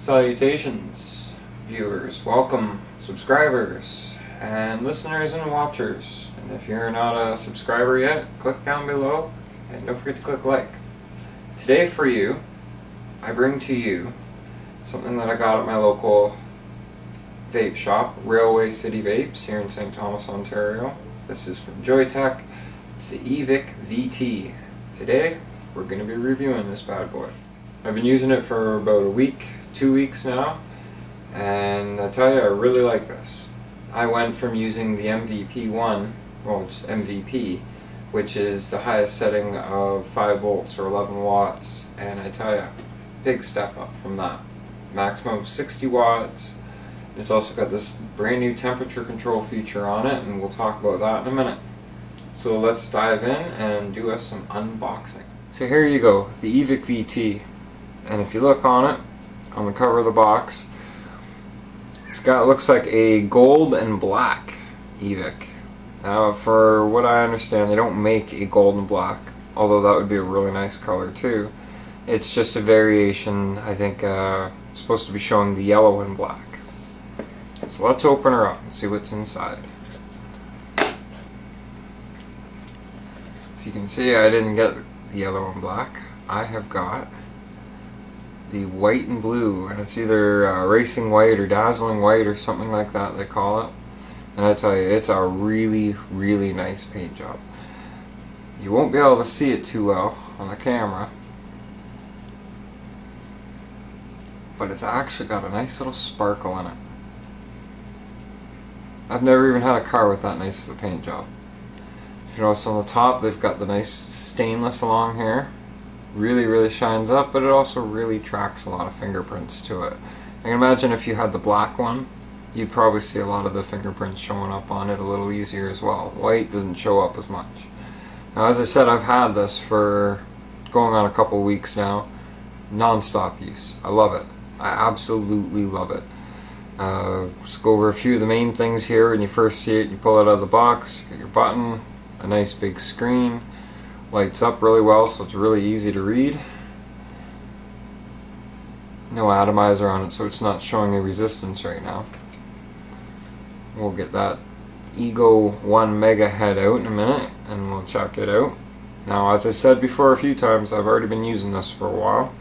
Salutations, viewers, welcome, subscribers, and listeners and watchers. And if you're not a subscriber yet, click down below and don't forget to click like. Today for you, I bring to you something that I got at my local vape shop, Railway City Vapes, here in St. Thomas, Ontario. This is from Joyetech. It's the eVic-VT. Today, we're going to be reviewing this bad boy. I've been using it for about a week, 2 weeks now, and I tell you, I really like this. I went from using the MVP1, well, it's MVP, which is the highest setting of 5 volts or 11 watts, and I tell you, big step up from that. Maximum of 60 watts. It's also got this brand new temperature control feature on it, and we'll talk about that in a minute. So let's dive in and do us some unboxing. So here you go, the eVic-VT, and if you look on it, on the cover of the box, it's got, it looks like a gold and black eVic. Now, for what I understand, they don't make a gold and black, although that would be a really nice color too. It's just a variation, I think, supposed to be showing the yellow and black. So let's open her up and see what's inside. So you can see I didn't get the yellow and black. I have got the white and blue, and it's either racing white or dazzling white or something like that they call it. And I tell you, it's a really, really nice paint job. You won't be able to see it too well on the camera, but it's actually got a nice little sparkle in it. I've never even had a car with that nice of a paint job. You notice on the top they've got the nice stainless along here. Really, really shines up, but it also really tracks a lot of fingerprints to it. I can imagine if you had the black one, you'd probably see a lot of the fingerprints showing up on it a little easier as well. White doesn't show up as much. Now, as I said, I've had this for going on a couple weeks now. Non-stop use. I love it. I absolutely love it. Just go over a few of the main things here. When you first see it, you pull it out of the box, get your button, a nice big screen. Lights up really well, so it's really easy to read. No atomizer on it, so it's not showing a resistance right now. We'll get that Ego One mega head out in a minute and we'll check it out. Now, as I said before a few times, I've already been using this for a while.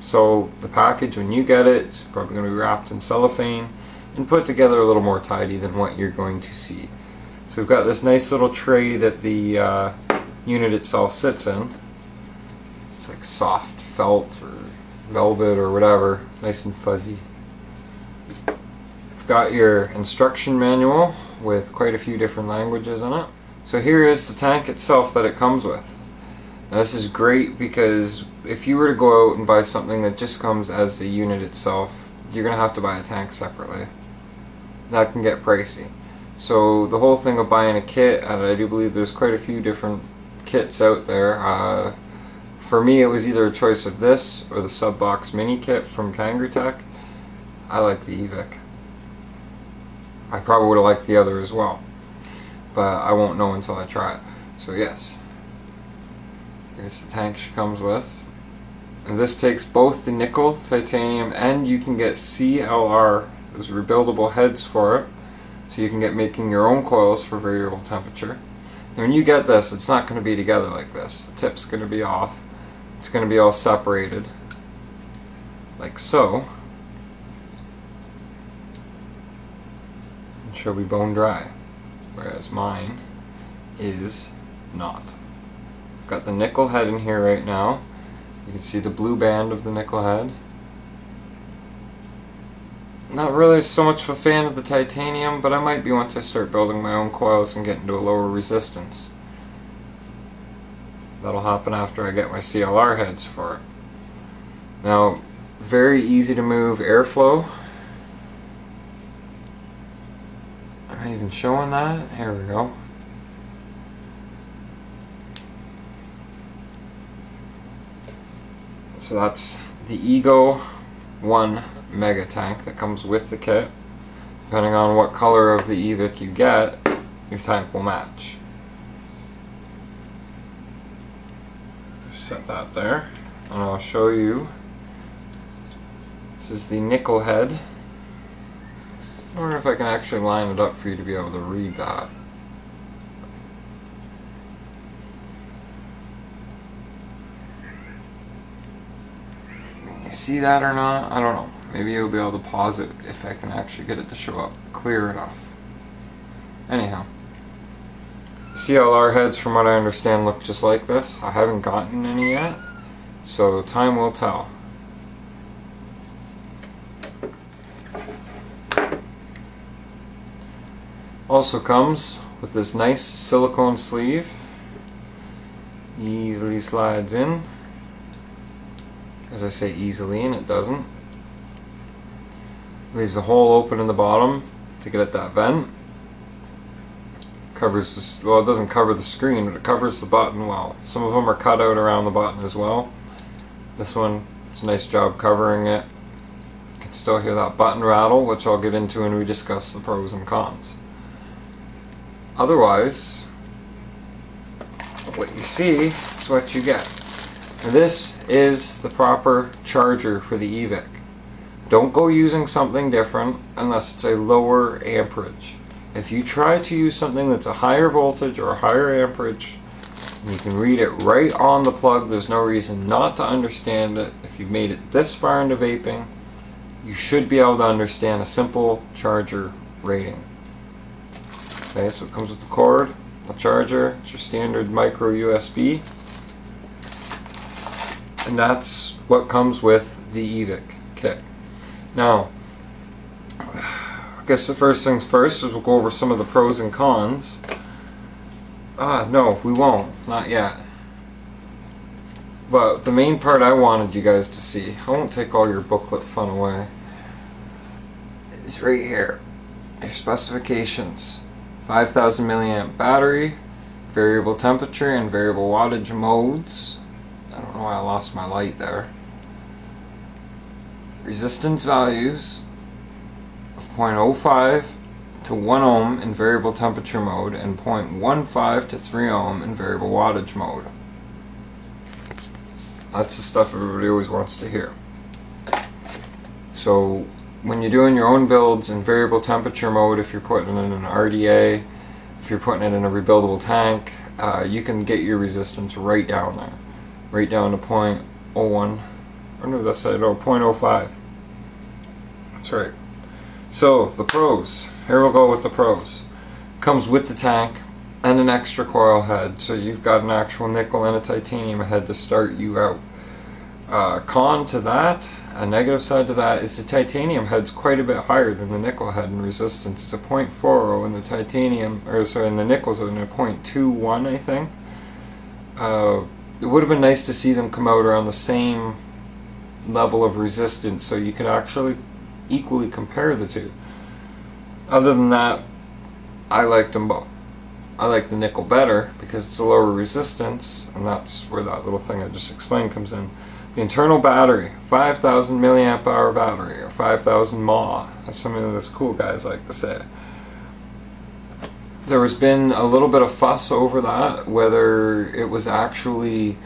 So the package, when you get it, it's probably going to be wrapped in cellophane and put together a little more tidy than what you're going to see. So we've got this nice little tray that the unit itself sits in. It's like soft felt or velvet or whatever, nice and fuzzy. You've got your instruction manual with quite a few different languages in it. So here is the tank itself that it comes with. Now this is great because if you were to go out and buy something that just comes as the unit itself, you're going to have to buy a tank separately. That can get pricey. So the whole thing of buying a kit, and I do believe there's quite a few different kits out there. For me, it was either a choice of this or the Subbox mini kit from Kangertech. I like the eVic. I probably would have liked the other as well, but I won't know until I try it. So yes, here's the tank she comes with, and this takes both the nickel, titanium, and you can get CLR, those rebuildable heads for it, so you can get making your own coils for variable temperature. When you get this, it's not going to be together like this. The tip's going to be off. It's going to be all separated, like so. And she'll be bone dry, whereas mine is not. I've got the nickel head in here right now. You can see the blue band of the nickel head. Not really so much of a fan of the titanium, but I might be once I start building my own coils and get into a lower resistance. That'll happen after I get my CLR heads for it. Now, very easy to move airflow. Am I even showing that? Here we go. So that's the Ego One mega tank that comes with the kit. Depending on what color of the eVic you get, your tank will match. Just set that there, and I'll show you This is the nickel head. I wonder if I can actually line it up for you to be able to read that. Can you see that or not? I don't know. Maybe you'll be able to pause it if I can actually get it to show up clear enough. Anyhow, CLR heads, from what I understand, look just like this. I haven't gotten any yet, so time will tell. Also comes with this nice silicone sleeve. Easily slides in. As I say easily, and it doesn't. Leaves a hole open in the bottom to get at that vent. Covers this, well, it doesn't cover the screen, but it covers the button well. Some of them are cut out around the button as well. This one, it's a nice job covering it. You can still hear that button rattle, which I'll get into when we discuss the pros and cons. Otherwise, what you see is what you get. And this is the proper charger for the eVic. Don't go using something different unless it's a lower amperage. If you try to use something that's a higher voltage or a higher amperage, you can read it right on the plug. There's no reason not to understand it. If you've made it this far into vaping, you should be able to understand a simple charger rating. Okay, so it comes with the cord, the charger, it's your standard micro USB, and that's what comes with the eVic kit. Now, I guess the first things first is we'll go over some of the pros and cons. No, we won't. Not yet. But the main part I wanted you guys to see, I won't take all your booklet fun away, is right here. Your specifications. 5,000 milliamp battery, variable temperature and variable wattage modes. I don't know why I lost my light there. Resistance values of 0.05 to 1 ohm in variable temperature mode and 0.15 to 3 ohm in variable wattage mode. That's the stuff everybody always wants to hear. So when you're doing your own builds in variable temperature mode, if you're putting it in an RDA, if you're putting it in a rebuildable tank, you can get your resistance right down there. Right down to 0.01. Or no, that's not 0.05. That's right. So, the pros. Here we'll go with the pros. Comes with the tank and an extra coil head, so you've got an actual nickel and a titanium head to start you out. Con to that, a negative side to that, is the titanium head's quite a bit higher than the nickel head in resistance. It's a 0.40 and the titanium, or sorry, and the nickels are in a 0.21, I think. It would have been nice to see them come out around the same level of resistance so you could actually equally compare the two. Other than that, I liked them both. I like the nickel better because it's a lower resistance, and that's where that little thing I just explained comes in. The internal battery, 5,000 milliamp hour battery, or 5,000 mAh, as some of those cool guys like to say. There has been a little bit of fuss over that, whether it was actually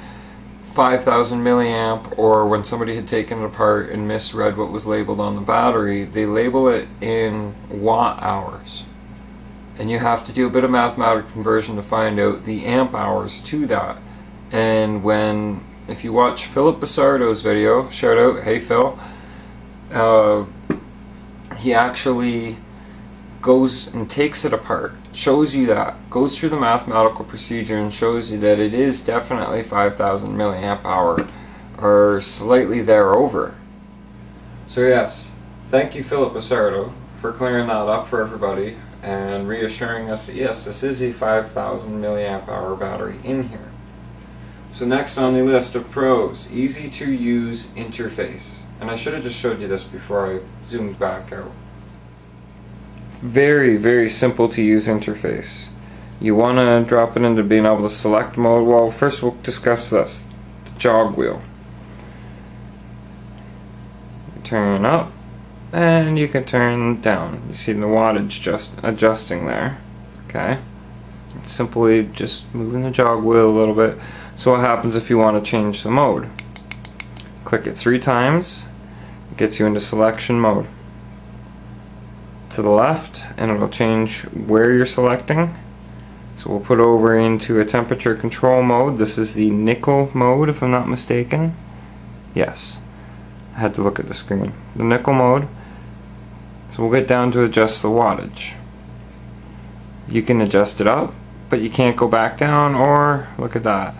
5,000 milliamp, or when somebody had taken it apart and misread what was labeled on the battery, they label it in watt hours. And you have to do a bit of mathematical conversion to find out the amp hours to that. And when, if you watch Philip Busardo's video, shout out, hey Phil, he actually goes and takes it apart, shows you that, goes through the mathematical procedure and shows you that it is definitely 5,000 milliamp hour, or slightly thereover. So yes, thank you Philip Busardo for clearing that up for everybody and reassuring us that yes, this is a 5,000 milliamp hour battery in here. So next on the list of pros, easy to use interface. And I should have just showed you this before I zoomed back out. Very, very simple to use interface. You want to drop it into being able to select mode. Well, first we'll discuss this, the jog wheel. Turn up, and you can turn down. You see the wattage just adjusting there. Okay, simply just moving the jog wheel a little bit. So what happens if you want to change the mode? Click it 3 times. gets you into selection mode. To the left, and it'll change where you're selecting. So we'll put over into a temperature control mode. This is the nickel mode, if I'm not mistaken. Yes, I had to look at the screen. The nickel mode. So we'll get down to adjust the wattage. You can adjust it up, but you can't go back down, or look at that.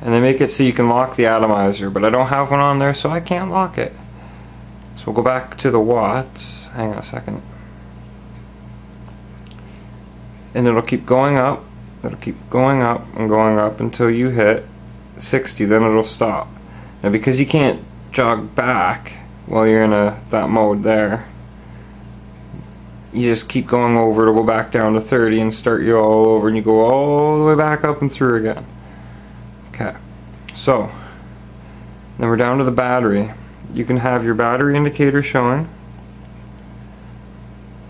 And they make it so you can lock the atomizer, but I don't have one on there, so I can't lock it. So we'll go back to the watts. Hang on a second. And it'll keep going up, it'll keep going up until you hit 60, then it'll stop. Now because you can't jog back while you're in that mode there, you just keep going over, it'll go back down to 30 and start you all over, and you go all the way back up and through again. Okay, so then we're down to the battery. You can have your battery indicator showing,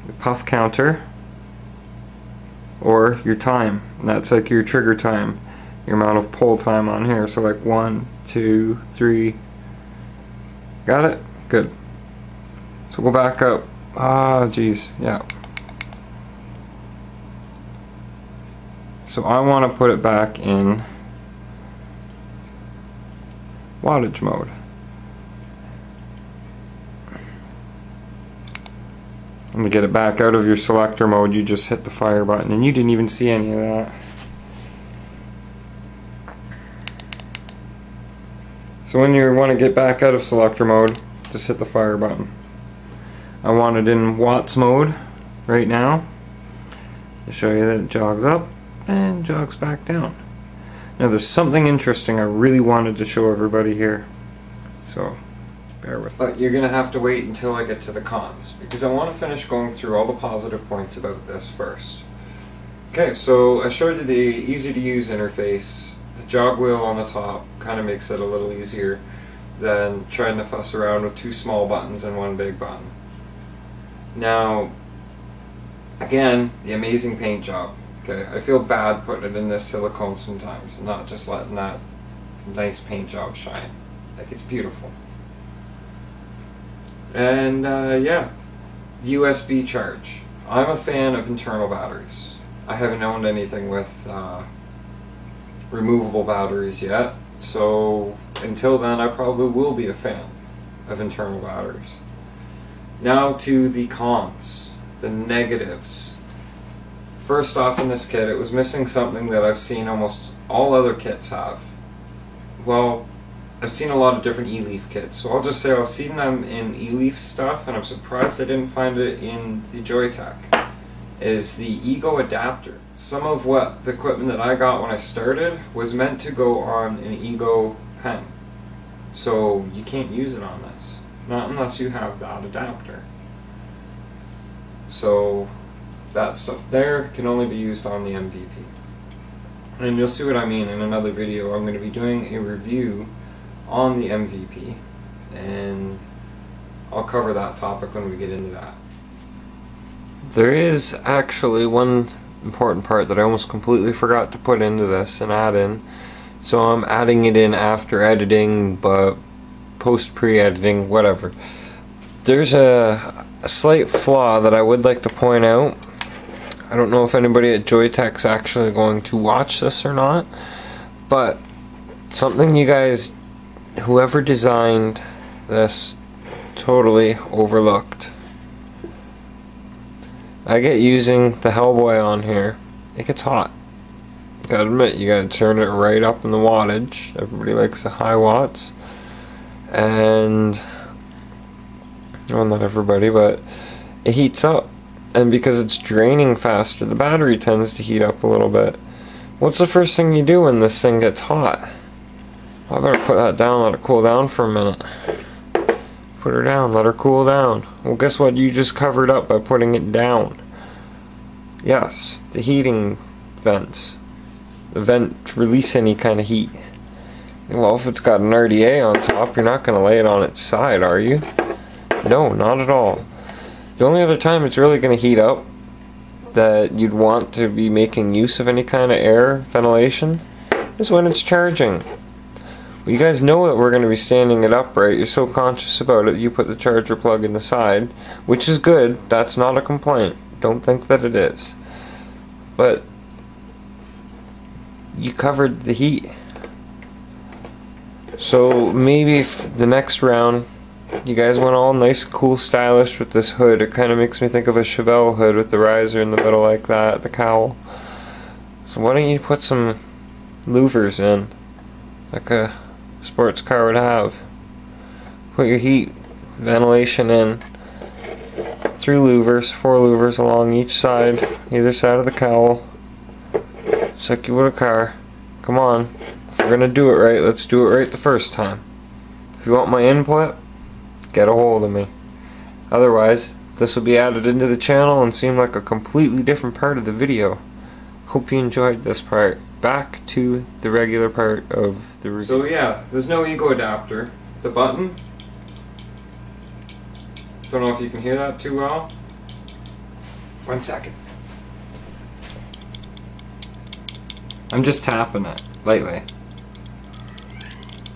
the puff counter, or your time. And that's like your trigger time, your amount of pull time on here. So like 1, 2, 3. Got it? Good. So we'll go back up. Yeah. So I want to put it back in wattage mode. And to get it back out of your selector mode, you just hit the fire button, and you didn't even see any of that. So when you want to get back out of selector mode, just hit the fire button. I want it in watts mode right now to show you that it jogs up and jogs back down. Now there's something interesting I really wanted to show everybody here, so bear with me. But you're gonna have to wait until I get to the cons, because I want to finish going through all the positive points about this first. Okay, so I showed you the easy to use interface. The jog wheel on the top kind of makes it a little easier than trying to fuss around with two small buttons and one big button. Now again, the amazing paint job. Okay, I feel bad putting it in this silicone sometimes and not just letting that nice paint job shine. Like, it's beautiful. And yeah, USB charge. I'm a fan of internal batteries. I haven't owned anything with removable batteries yet, so until then I probably will be a fan of internal batteries. Now to the cons, the negatives. First off, in this kit, it was missing something that I've seen almost all other kits have. Well, I've seen a lot of different eLeaf kits, so I'll just say I've seen them in eLeaf stuff, and I'm surprised I didn't find it in the Joyetech, is the Ego adapter. Some of what the equipment that I got when I started was meant to go on an Ego pen, so you can't use it on this, not unless you have that adapter. So that stuff there can only be used on the MVP. And you'll see what I mean in another video. I'm going to be doing a review on the MVP, and I'll cover that topic when we get into that. There is actually one important part that I almost completely forgot to put into this and add in, so I'm adding it in after editing, but post pre-editing, whatever. There's a slight flaw that I would like to point out. I don't know if anybody at Joyetech's actually going to watch this or not, but something you guys, whoever designed this, totally overlooked. I get using the Hellboy on here. It gets hot. Gotta admit, you gotta turn it right up in the wattage. Everybody likes the high watts. And, well, not everybody, but it heats up. And because it's draining faster, the battery tends to heat up a little bit. What's the first thing you do when this thing gets hot? I better put that down, let it cool down for a minute. Put her down, let her cool down. Well, guess what? You just covered up by putting it down. Yes, the heating vents. The vent release any kind of heat. Well, if it's got an RDA on top, you're not going to lay it on its side, are you? No, not at all. The only other time it's really going to heat up that you'd want to be making use of any kind of air ventilation is when it's charging. Well, you guys know that we're going to be standing it upright. You're so conscious about it, you put the charger plug in the side, which is good. That's not a complaint. Don't think that it is. But you covered the heat. So maybe if the next round, you guys went all nice, cool, stylish with this hood. It kind of makes me think of a Chevelle hood with the riser in the middle like that, the cowl. So why don't you put some louvers in, like a sports car would have. Put your heat ventilation in. 4 louvers along each side, either side of the cowl. It's like you would a car. Come on. If we're going to do it right, let's do it right the first time. If you want my input, get a hold of me. Otherwise, this will be added into the channel and seem like a completely different part of the video. Hope you enjoyed this part. Back to the regular part of the review. So yeah, there's no Ego adapter. The button, don't know if you can hear that too well. 1 second. I'm just tapping it lightly.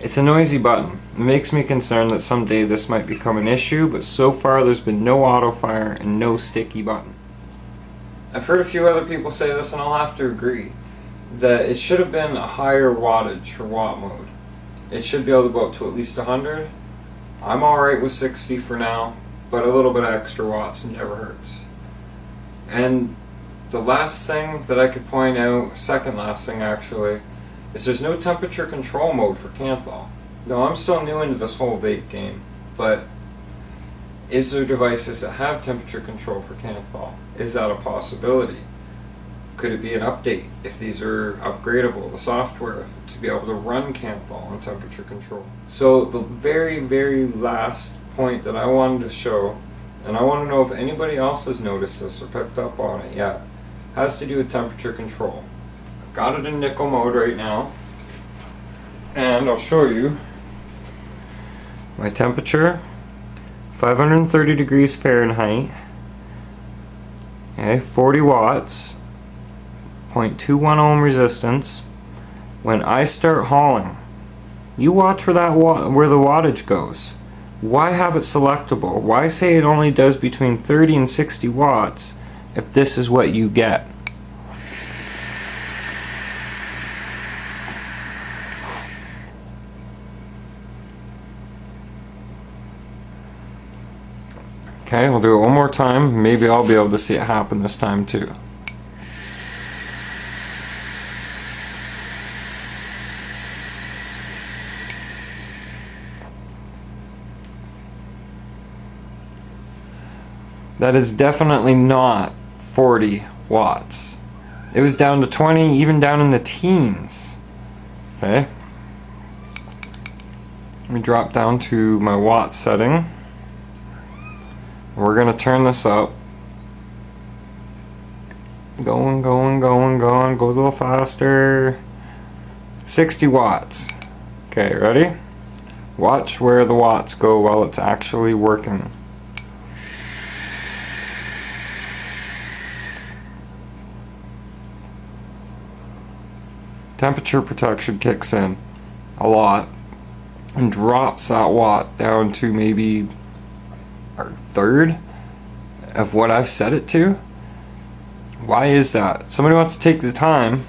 It's a noisy button. It makes me concerned that someday this might become an issue, but so far there's been no auto fire and no sticky button. I've heard a few other people say this, and I'll have to agree, that it should have been a higher wattage for watt mode. It should be able to go up to at least 100. I'm alright with 60 for now, but a little bit of extra watts never hurts. And the last thing that I could point out, second last thing actually, is there's no temperature control mode for Kanthal. No, I'm still new into this whole vape game, but is there devices that have temperature control for Kanthal? Is that a possibility? Could it be an update if these are upgradable, the software, to be able to run Kanthal on temperature control? So the very, very last point that I wanted to show, and I want to know if anybody else has noticed this or picked up on it yet, has to do with temperature control. Got it in nickel mode right now, and I'll show you my temperature, 530 degrees Fahrenheit, okay, 40 watts, 0.21 ohm resistance. When I start hauling, you watch where that where the wattage goes. Why have it selectable? Why say it only does between 30 and 60 watts if this is what you get? Okay, we'll do it one more time. Maybe I'll be able to see it happen this time too. That is definitely not 40 watts. It was down to 20, even down in the teens. Okay. Let me drop down to my watt setting. We're going to turn this up. Going, going, going, going. Go a little faster. 60 watts. Okay, ready? Watch where the watts go while it's actually working. Temperature protection kicks in a lot and drops that watt down to maybe third of what I've set it to. Why is that? Somebody wants to take the time,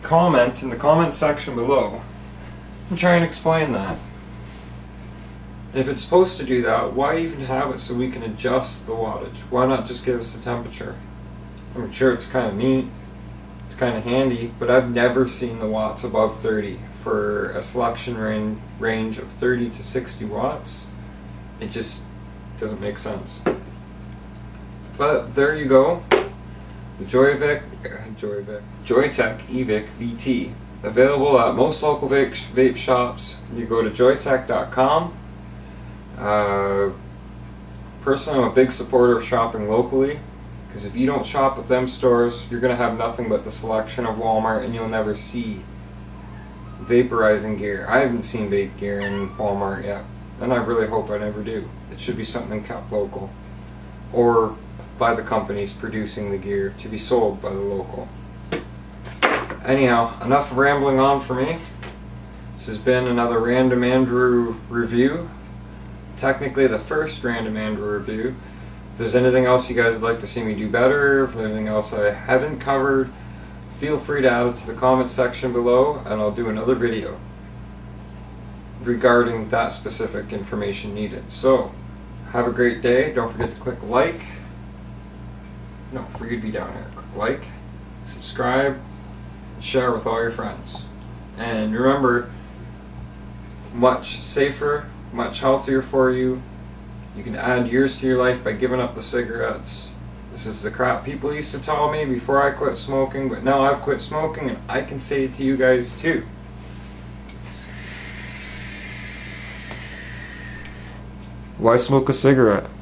comment in the comment section below and try and explain that. If it's supposed to do that, why even have it so we can adjust the wattage? Why not just give us the temperature? I'm sure it's kind of neat, it's kind of handy, but I've never seen the watts above 30 for a selection range of 30 to 60 watts. It just doesn't make sense. But there you go. The Joyetech eVic-VT. Available at most local vape shops. You go to joyetech.com. Personally, I'm a big supporter of shopping locally, because if you don't shop at them stores, you're going to have nothing but the selection of Walmart, and you'll never see vaporizing gear. I haven't seen vape gear in Walmart yet. And I really hope I never do. It should be something kept local, or by the companies producing the gear to be sold by the local. Anyhow, enough rambling on for me. This has been another Random Andrew review. Technically the first Random Andrew review. If there's anything else you guys would like to see me do better, if there's anything else I haven't covered, feel free to add it to the comments section below and I'll do another video regarding that specific information needed. So, have a great day. Don't forget to click like. No, for you to be down here. Click like, subscribe, and share with all your friends. And remember, much safer, much healthier for you. You can add years to your life by giving up the cigarettes. This is the crap people used to tell me before I quit smoking, but now I've quit smoking and I can say it to you guys too. Why smoke a cigarette?